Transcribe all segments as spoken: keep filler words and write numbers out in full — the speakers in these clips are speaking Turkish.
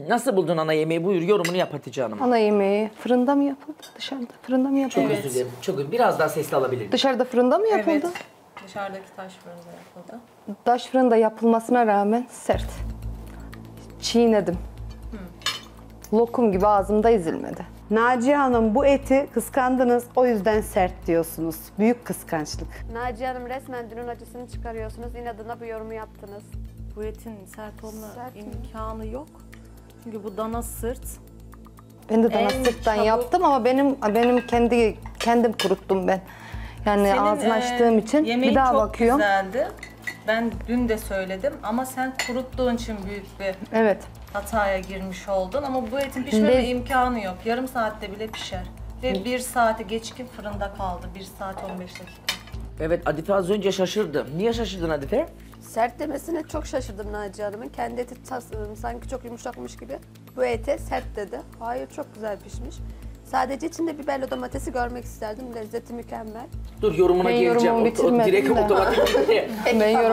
Nasıl buldun ana yemeği? Buyur yorumunu yap Hatice Hanım. Ana yemeği fırında mı yapıldı? Dışarıda fırında mı yapıldı? Çok evet. Üzüldüm. Çok üzüldüm. Biraz daha sesli alabilirim. Dışarıda fırında mı yapıldı? Evet. Dışarıdaki taş fırında yapıldı. Taş fırında yapılmasına rağmen sert. Çiğnedim. Hı. Lokum gibi ağzımda ezilmedi. Naciye Hanım bu eti kıskandınız, o yüzden sert diyorsunuz. Büyük kıskançlık. Naciye Hanım resmen dünün acısını çıkarıyorsunuz. İnadına bu yorumu yaptınız. Bu etin sert olma sert imkanı mi? Yok. Çünkü bu dana sırt. Ben de dana en sırttan çabuk... yaptım ama benim benim kendi kendim kuruttum ben. Yani senin ağzını açtığım e, için bir daha bakıyorum. Yemeğin çok güzeldi. Ben dün de söyledim ama sen kuruttuğun için büyük bir evet. hataya girmiş oldun. Ama bu etin pişmeme Be imkanı yok. Yarım saatte bile pişer. Ve bir saati geçkin fırında kaldı. Bir saat on beş dakika. Evet Adife az önce şaşırdı. Niye şaşırdın Adife? Sert demesine çok şaşırdım Naciye Hanım'ın. Kendi eti sanki çok yumuşakmış gibi. Bu ete sert dedi. Hayır çok güzel pişmiş. Sadece içinde biberle domatesi görmek isterdim. Lezzeti mükemmel. Dur yorumuna ben geleceğim. O, o, direkt otomatik değil.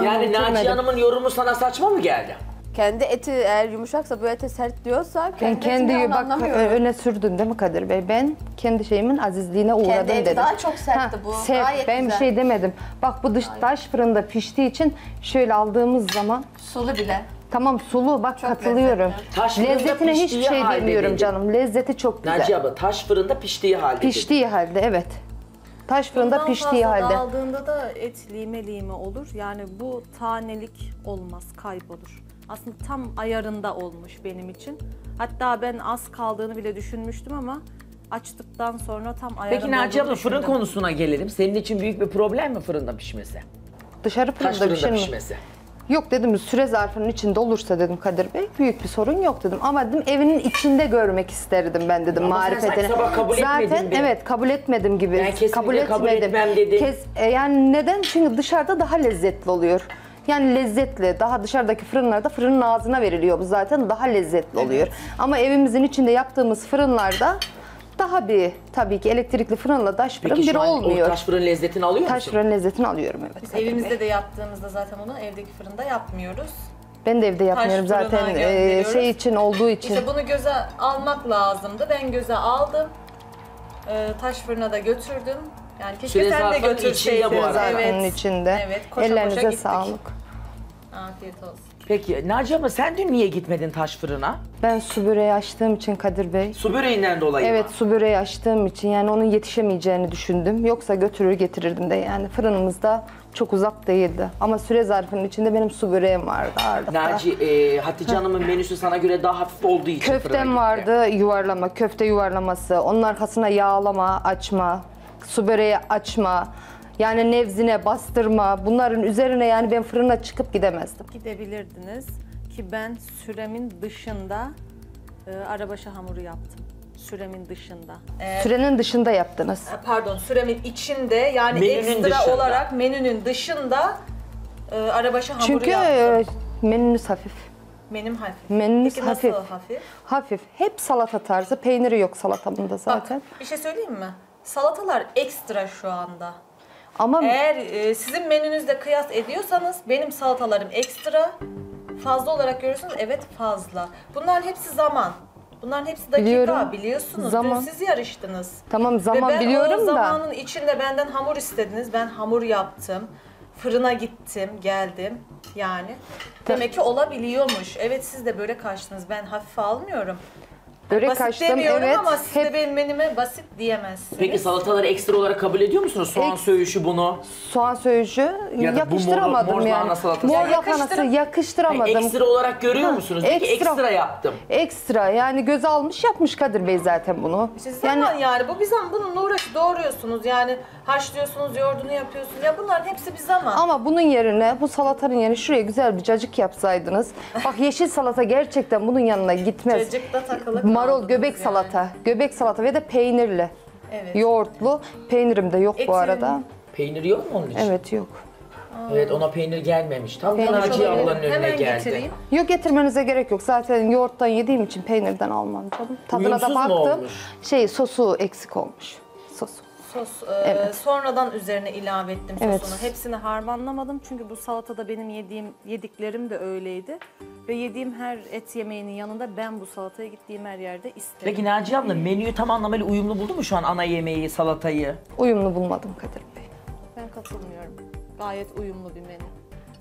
Yani Naciye Hanım'ın yorumu sana saçma mı geldi? Kendi eti eğer yumuşaksa bu ete sert diyorsa kendi, kendi bak öne sürdün değil mi Kadir Bey? Ben kendi şeyimin azizliğine uğradım kendi dedim. Kendi daha çok sertti ha, bu. Sev, gayet ben güzel. Bir şey demedim. Bak bu dış taş fırında piştiği için şöyle aldığımız zaman sulu bile. Tamam sulu bak çok katılıyorum. Lezzetine hiçbir şey demiyorum canım. Lezzeti çok güzel. Naciye abla taş fırında piştiği halde. Piştiği dedi. Halde evet. Taş fırında bundan piştiği halde. Aldığında da et lime lime olur. Yani bu tanelik olmaz, kaybolur. Aslında tam ayarında olmuş benim için. Hatta ben az kaldığını bile düşünmüştüm ama açtıktan sonra tam ayarında olduğunu düşündüm. Peki Naciye abla fırın konusuna gelelim. Senin için büyük bir problem mi fırında pişmesi? Dışarı fırında, fırında pişirme. Pişmesi. Yok dedim süre zarfının içinde olursa dedim Kadir Bey büyük bir sorun yok dedim. Ama dedim evinin içinde görmek isterdim ben dedim marifetini. Zaten evet kabul etmedim gibi. Ben kesinlikle kabul, kabul etmem dedim. Kes, e, yani neden? Çünkü dışarıda daha lezzetli oluyor. Yani lezzetli. Daha dışarıdaki fırınlarda fırının ağzına veriliyor. Bu zaten daha lezzetli oluyor. Evet. Ama evimizin içinde yaptığımız fırınlarda daha bir tabii ki elektrikli fırınla taş fırın bir olmuyor. Peki taş fırın lezzetini alıyor musun? Taş fırın lezzetini alıyorum evet. Biz evimizde de yaptığımızda zaten onu evdeki fırında yapmıyoruz. Ben de evde yapmıyorum taş zaten e, şey için olduğu için. İşte bunu göze almak lazımdı. Ben göze aldım. E, taş fırına da götürdüm. Yani keşke sen de götürseydin. Evet. içinde. Evet, koşa ellerinize koşa gittik. Sağlık. Afiyet olsun. Peki Naciye ama sen dün niye gitmedin taş fırına? Ben su böreği açtığım için Kadir Bey. Su böreğinden dolayı evet, mı? Evet su böreği açtığım için yani onun yetişemeyeceğini düşündüm. Yoksa götürür getirirdim de yani fırınımızda çok uzak değildi. Ama süre zarfının içinde benim su böreğim vardı. Naciye, e, Hatice Hanım'ın menüsü sana göre daha hafif olduğu için köftem vardı yuvarlama, köfte yuvarlaması, onun arkasına yağlama, açma. Su böreği açma, yani nevzine bastırma, bunların üzerine yani ben fırına çıkıp gidemezdim. Gidebilirdiniz ki ben süremin dışında e, arabaşı hamuru yaptım. Süremin dışında. Ee, Sürenin dışında yaptınız. Pardon, süremin içinde yani menünün ekstra dışında. Olarak menünün dışında e, arabaşı hamuru çünkü, yaptım. Çünkü e, menünüz hafif. Menüm hafif. Menünüz peki hafif. Nasıl hafif? Hafif. Hep salata tarzı, peyniri yok salatamda zaten. Bak, bir şey söyleyeyim mi? Salatalar ekstra şu anda. Ama eğer e, sizin menünüzde kıyas ediyorsanız benim salatalarım ekstra. Fazla olarak görüyorsunuz. Evet fazla. Bunların hepsi zaman. Bunların hepsi dakika biliyorum. Biliyorsunuz. Zaman. Dün siz yarıştınız. Tamam zaman biliyorum da. Ve ben o zamanın da. İçinde benden hamur istediniz. Ben hamur yaptım. Fırına gittim, geldim. Yani demek ki olabiliyormuş. Evet siz de böyle kaçtınız. Ben hafife almıyorum. Börek basit açtım, demiyorum evet, ama siz hep... de benim menüme basit diyemezsiniz. Peki salataları ekstra olarak kabul ediyor musunuz? Soğan Ek... söğüşü bunu. Soğan söğüşü ya yakıştıramadım mor, yani. Mor lahanası yakıştıramadım. Yani ekstra olarak görüyor ha, musunuz? Ekstra. Peki ekstra yaptım. Ekstra yani göz almış yapmış Kadir Bey zaten bunu. İşte zaman yani, yani bu bir zaman bununla uğraşı doğruyorsunuz yani haşlıyorsunuz yoğurdunu yapıyorsunuz ya bunların hepsi bir zaman. Ama bunun yerine bu salatanın yerine şuraya güzel bir cacık yapsaydınız. Bak yeşil salata gerçekten bunun yanına gitmez. Cacık da takılıp. Marul, göbek yani. Salata, göbek salata ve de peynirli, evet. Yoğurtlu. Peynirim de yok etin. Bu arada. Peynir yok mu onun için? Evet yok. Aa. Evet ona peynir gelmemiş. Tam da Naciye ablanın önüne hemen geldi. Getireyim. Yok getirmenize gerek yok. Zaten yoğurttan yediğim için peynirden almam canım. Tadına uyumsuz da baktım. Şey sosu eksik olmuş. Sosu. sos e, evet. sonradan üzerine ilave ettim evet. sosunu. Hepsini harmanlamadım çünkü bu salatada benim yediğim yediklerim de öyleydi. Ve yediğim her et yemeğinin yanında ben bu salataya gittiğim her yerde isterim. Peki Naciye abla menüyü tam anlamıyla uyumlu buldu mu şu an ana yemeği, salatayı? Uyumlu bulmadım Kadir Bey. Ben katılmıyorum. Gayet uyumlu bir menü.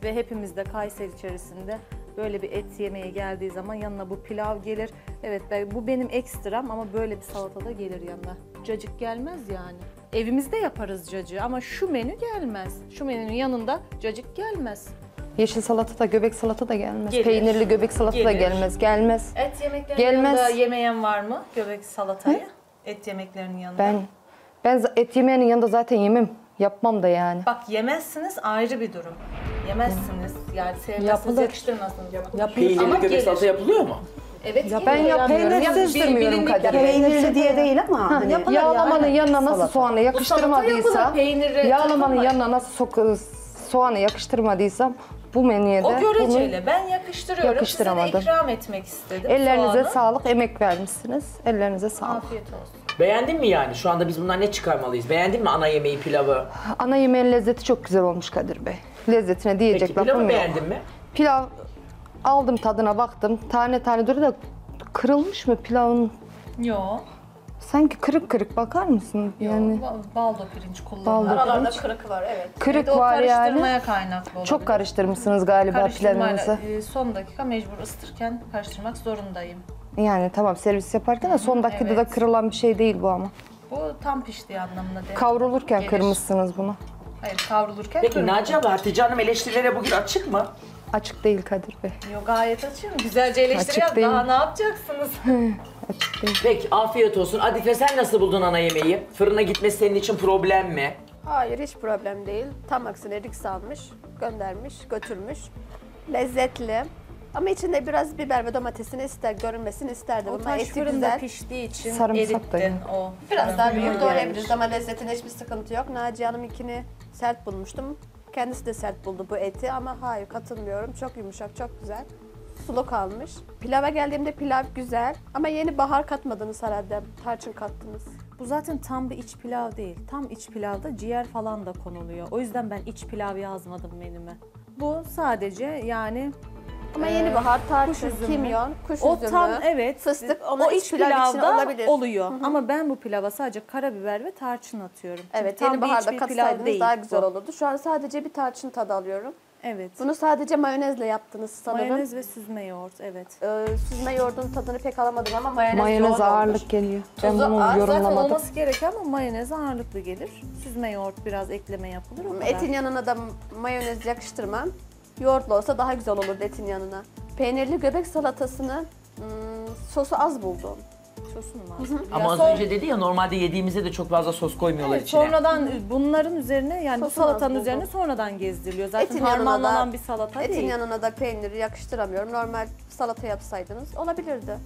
Ve hepimiz de Kayseri içerisinde böyle bir et yemeği geldiği zaman yanına bu pilav gelir. Evet bu benim ekstram ama böyle bir salata da gelir yanına. Cacık gelmez yani. Evimizde yaparız cacığı ama şu menü gelmez. Şu menünün yanında cacık gelmez. Yeşil salata da, göbek salata da gelmez. Gelir. Peynirli göbek salata gelir. Da gelmez. Gelmez. Et yemeklerinin gelmez. Yanında yemeyen var mı göbek salatayı? Hı? Et yemeklerinin yanında. Ben, ben et yemeğinin yanında zaten yemem. Yapmam da yani. Bak yemezsiniz ayrı bir durum. Yemezsiniz yani sevmezsiniz yakıştırmazsınız. Peynirli ama göbek gelir. Salata yapılıyor mu? Evet. Ya ben ya peynirsiz demiyorum Kadir. Peynirli diye değil ama. Ha, hani yağlamanın yani. Yanına nasıl salata. Soğanı yakıştırmadıysa, yağlamanın yanına nasıl soğanı yakıştırmadıysam bu menüye de o göreceyle ben yakıştırıyorum. Size de ikram etmek istedim. Ellerinize soğanı. Sağlık, emek vermişsiniz. Ellerinize sağlık. Afiyet olsun. Beğendin mi yani? Şu anda biz bundan ne çıkarmalıyız? Beğendin mi ana yemeği, pilavı? Ana yemeğin lezzeti çok güzel olmuş Kadir Bey. Lezzetine diyecek lafım yok. Peki pilavı beğendin mi? Pilav aldım tadına baktım. Tane tane duruyor da kırılmış mı pilavın? Yok. Sanki kırık kırık bakar mısın? Yok, yani baldo pirinç kullanılıyor. Aralarda kırık var evet. Kırık e var yani. Karıştırmaya kaynaklı olabilir. Çok karıştırmışsınız galiba pilavınızı. E, son dakika mecbur ısıtırken karıştırmak zorundayım. Yani tamam servis yaparken de son dakikada evet. da kırılan bir şey değil bu ama. Bu tam piştiği anlamına değil. Kavrulurken gelir. Kırmışsınız bunu. Hayır kavrulurken peki Naciye abla Hatice Hanım eleştirilere bugün açık mı? Açık değil Kadir Bey. Yok gayet açığım. Güzelce eleştiri yap. Daha ne yapacaksınız? Açık değil. Peki afiyet olsun. Adife sen nasıl buldun ana yemeği? Fırına gitmesi senin için problem mi? Hayır hiç problem değil. Tam aksine risk almış, göndermiş, götürmüş. Lezzetli. Ama içinde biraz biber ve domatesini ister, görünmesini isterdi. O taş fırında piştiği için erittin o. Biraz daha büyük doğrayabiliriz ama lezzetine hiçbir sıkıntı yok. Naciye Hanım'ınkini sert bulmuştum. Kendisi de sert buldu bu eti ama hayır katılmıyorum. Çok yumuşak, çok güzel. Sulu kalmış. Pilava geldiğimde pilav güzel ama yeni bahar katmadınız herhalde. Tarçın kattınız. Bu zaten tam bir iç pilav değil. Tam iç pilavda ciğer falan da konuluyor. O yüzden ben iç pilav yazmadım menüme. Bu sadece yani... Ama ee, yeni bahar, tarçın, kimyon, kuş üzümü, o tam evet, fıstık, o iç pilav pilavda oluyor. Hı -hı. Ama ben bu pilava sadece karabiber ve tarçın atıyorum. Evet, tam yeni baharda katsaydınız daha güzel bu. Olurdu. Şu an sadece bir tarçın tadı alıyorum. Evet. Bunu sadece mayonezle yaptınız sanırım. Mayonez ve süzme yoğurt, evet. Ee, süzme yoğurdun tadını pek alamadım ama mayonez, mayonez ağırlık olur. Geliyor. Ben bunu yorumlamadım. Zaten olması gereken ama mayonez ağırlıklı gelir. Süzme yoğurt biraz ekleme yapılır. Ama etin yanına da mayonez yakıştırmam. Yoğurtlu olsa daha güzel olurdu etin yanına. Peynirli göbek salatasını hmm, sosu az buldum. Sosun var. Ama az önce dedi ya normalde yediğimizde de çok fazla sos koymuyorlar evet, içine. Sonradan bunların üzerine yani sosun bu salatanın üzerine sonradan gezdiriliyor. Zaten etin harmanlanan bir salata etin değil. Etin yanına da peyniri yakıştıramıyorum. Normal salata yapsaydınız olabilirdi.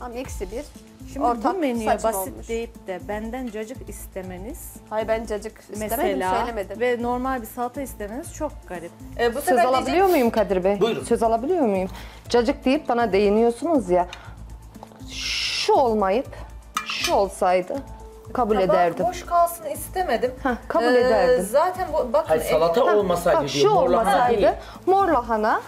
Ama eksi bir. Şimdi ortak bu menüye basit olmuş. Deyip de benden cacık istemeniz. Hayır ben cacık istemedim mesela, söylemedim. Ve normal bir salata istemeniz çok garip. Ee, bu söz alabiliyor diyecek... muyum Kadir Bey? Buyurun. Söz alabiliyor muyum? Cacık deyip bana değiniyorsunuz ya. Şu olmayıp şu olsaydı kabul tabak ederdim. Boş kalsın istemedim. Heh, kabul ee, ederdim. Zaten bu, bakın. Hayır, salata et, olmasaydı bak, diyor. Şu mor olmasaydı mor lahana.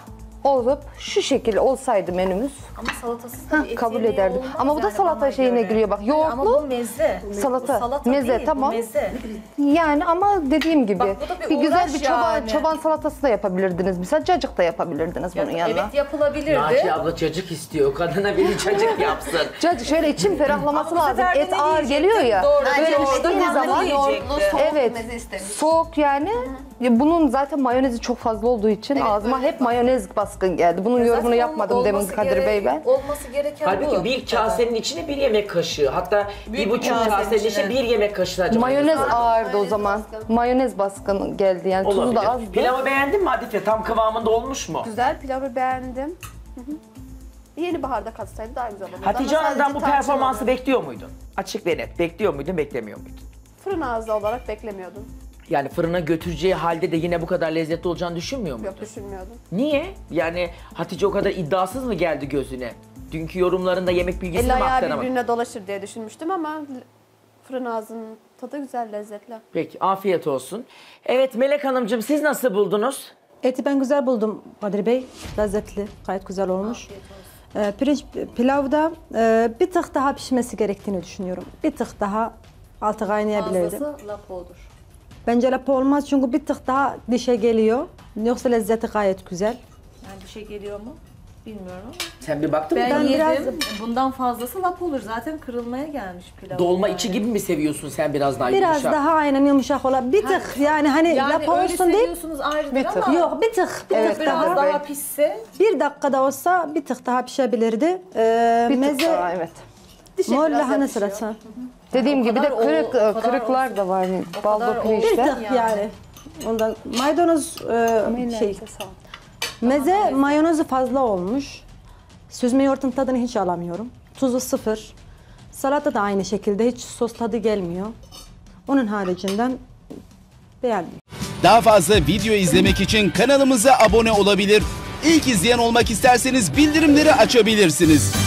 Olup şu şekil olsaydı menümüz ama salatasız ha, kabul ederdim. Ama bu da yani salata şeyine göre. Giriyor bak. Yoğurtlu ama bu meze. Salata, salata meze değil, tamam. Meze. Yani ama dediğim gibi bak, bir, bir güzel bir çoban, yani. Çoban salatası da yapabilirdiniz. Mesela cacık da yapabilirdiniz bunun ya, yanına. Evet yapılabilirdi. Naciye abla cacık istiyor. Kadına biri cacık yapsın. Cacık şöyle için ferahlaması lazım. Et ağır geliyor ya. Doğru. Böyle piştiği zaman yoğurtlu soğuk evet, meze istemiş. Soğuk yani. Hı. Bunun zaten mayonezi çok fazla olduğu için evet, ağzıma hep mayonez bas. Geldi. Bunun yorumunu zaten yapmadım demin Kadir Bey ben. Olması gereken halbuki bu. Halbuki bir kasenin içine bir yemek kaşığı. Hatta büyük bir buçuk kasenin içine bir yemek kaşığı. Acaba mayonez ağırdı, ağırdı o zaman. Baskın. Mayonez baskın geldi yani olabilir. Tuzu da azdı. Pilavı beğendin mi Adife? Tam kıvamında olmuş mu? Güzel pilavı beğendim. Hı hı. Yeni baharda katsaydı daha güzel olurdu. Hatice Hanım'dan bu performansı olurdu. Bekliyor muydun? Açık ve net. Bekliyor muydun, beklemiyor muydun? Fırın ağzı olarak beklemiyordum. Yani fırına götüreceği halde de yine bu kadar lezzetli olacağını düşünmüyor muydun? Yok düşünmüyordum. Niye? Yani Hatice o kadar iddiasız mı geldi gözüne? Dünkü yorumlarında yemek bilgisini mi aktaramadım? El ayağı birbirine dolaşır diye düşünmüştüm ama fırın ağzının tadı güzel, lezzetli. Peki, afiyet olsun. Evet Melek Hanımcığım, siz nasıl buldunuz? Eti ben güzel buldum Kadir Bey. Lezzetli, gayet güzel olmuş. Ee, pirinç pilavda e, bir tık daha pişmesi gerektiğini düşünüyorum. Bir tık daha altı kaynayabilirdi. Fazlası lapa olur. Bence lapa olmaz çünkü bir tık daha dişe geliyor. Yoksa lezzeti gayet güzel. Yani dişe geliyor mu? Bilmiyorum ama. Sen bir baktın mı? Ben, ben yedim. Biraz... Bundan fazlası lap olur. Zaten kırılmaya gelmiş pilav. Dolma yani. İçi gibi mi seviyorsun sen biraz daha biraz yumuşak? Biraz daha aynen yumuşak olan. Bir tık ha. yani hani yani lap olsun değil. Yani öyle seviyorsunuz ayrıdır ama. Yok bir tık. Bir evet, tık biraz daha. daha pişse. Bir dakikada olsa bir tık daha pişebilirdi. Ee, bir meze... tık daha evet. Mor lahana sırası. Dediğim o gibi de kırık, o, kırıklar olsun. Da var. Baldo pirinçte. Bir tık yani. yani. Ondan maydanoz e, şey. Meze Aa, evet. mayonezi fazla olmuş. Süzme yoğurtun tadını hiç alamıyorum. Tuzu sıfır. Salata da aynı şekilde hiç sos tadı gelmiyor. Onun haricinden beğenmiyorum. Daha fazla video izlemek için kanalımıza abone olabilir. İlk izleyen olmak isterseniz bildirimleri açabilirsiniz.